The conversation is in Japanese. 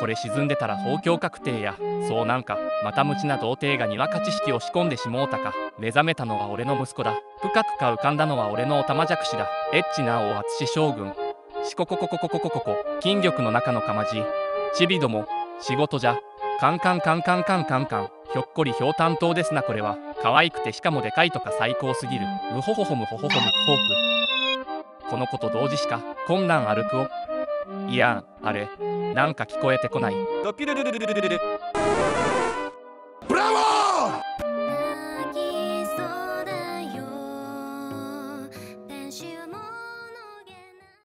これ沈んでたら豊胸確定や、そうなんかまた無知な童貞がにわか知識を仕込んでしもうたか。目覚めたのは俺の息子だ。深くか浮かんだのは俺のおたまじゃくしだ。エッチな王淳将軍しこここここここここ筋力の中のかまじちびども仕事じゃ。カンカンカンカンカンカンカンひょっこりひょうたん島ですな。これは可愛くてしかもでかいとか最高すぎる。うほほほむほほほむフォーク。この子と同時しかこんなん歩くをいやんあれなんか聞こえてこない。